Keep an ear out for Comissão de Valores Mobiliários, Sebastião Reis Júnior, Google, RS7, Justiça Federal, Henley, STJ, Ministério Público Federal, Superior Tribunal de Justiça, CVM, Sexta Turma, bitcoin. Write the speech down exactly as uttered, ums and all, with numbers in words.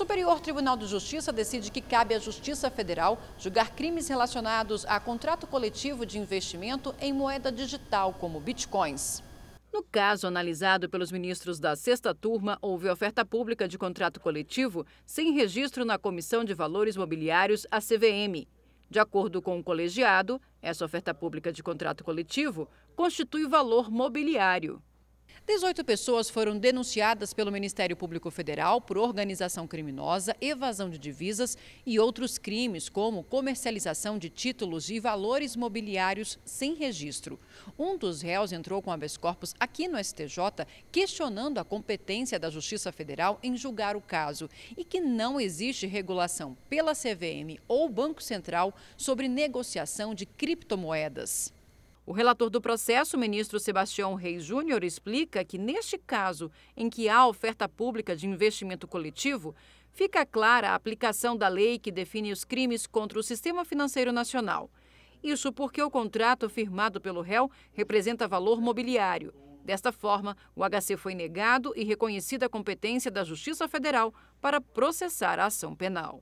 Superior Tribunal de Justiça decide que cabe à Justiça Federal julgar crimes relacionados a contrato coletivo de investimento em moeda digital, como bitcoins. No caso analisado pelos ministros da sexta turma, houve oferta pública de contrato coletivo sem registro na Comissão de Valores Mobiliários, a C V M. De acordo com o colegiado, essa oferta pública de contrato coletivo constitui valor mobiliário. dezoito pessoas foram denunciadas pelo Ministério Público Federal por organização criminosa, evasão de divisas e outros crimes, como comercialização de títulos e valores mobiliários sem registro. Um dos réus entrou com habeas corpus aqui no S T J, questionando a competência da Justiça Federal em julgar o caso e que não existe regulação pela C V M ou Banco Central sobre negociação de criptomoedas. O relator do processo, o ministro Sebastião Reis Júnior, explica que, neste caso em que há oferta pública de investimento coletivo, fica clara a aplicação da lei que define os crimes contra o sistema financeiro nacional. Isso porque o contrato firmado pelo réu representa valor mobiliário. Desta forma, o H C foi negado e reconhecida a competência da Justiça Federal para processar a ação penal.